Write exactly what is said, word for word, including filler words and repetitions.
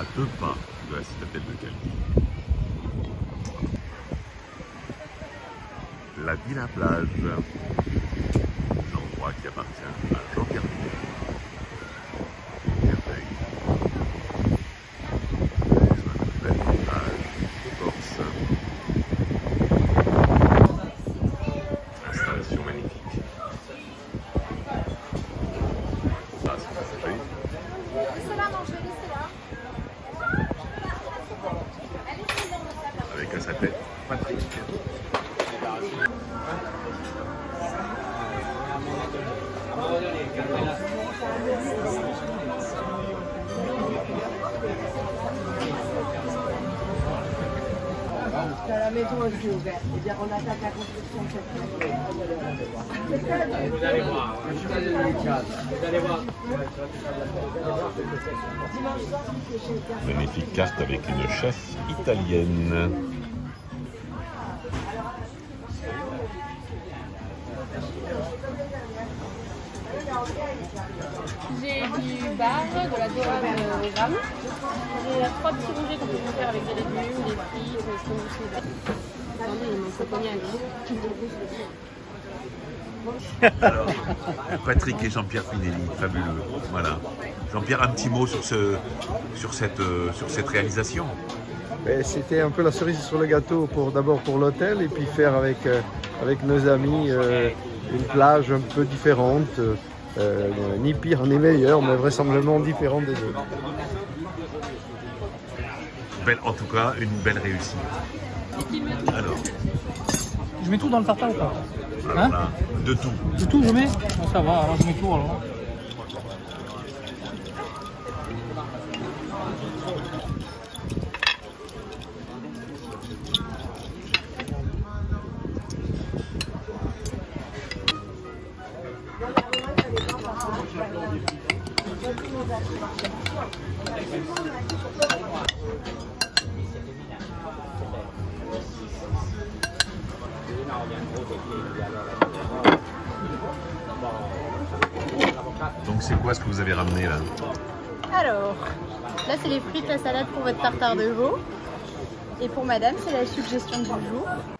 à deux pas de la citadelle de Calvi. La Villa Calvi, l'endroit qui appartient à Jean-Pierre Pinelli. Merveille. C'est un très bel montage de Corse. Installation magnifique. Ça, c'est passé. Avec à sa tête Patrick la maison aussi ouverte. Eh bien, on attaque la construction de cette maison. Vous allez voir. Vous allez voir. Magnifique carte avec une chef italienne. J'ai du bar, de la dorade au gramme. J'ai trois petits rongés que je peux faire avec des légumes, des fruits, des fruits. Attendez, il manque combien de Alors, Patrick et Jean-Pierre Pinelli, fabuleux. Voilà. Jean-Pierre, un petit mot sur, ce, sur, cette, sur cette réalisation. C'était un peu la cerise sur le gâteau, pour d'abord pour l'hôtel et puis faire avec, avec nos amis euh, une plage un peu différente. Euh, ni pire ni meilleur, mais vraisemblablement différent des autres. Belle, en tout cas, une belle réussite. Alors, je mets tout dans le tartare ou pas? Hein? De tout. De tout, je mets? Bon, ça va, alors je mets tout alors. Donc c'est quoi ce que vous avez ramené là? Alors, là c'est les frites, la salade pour votre tartare de veau. Et pour madame, c'est la suggestion du jour.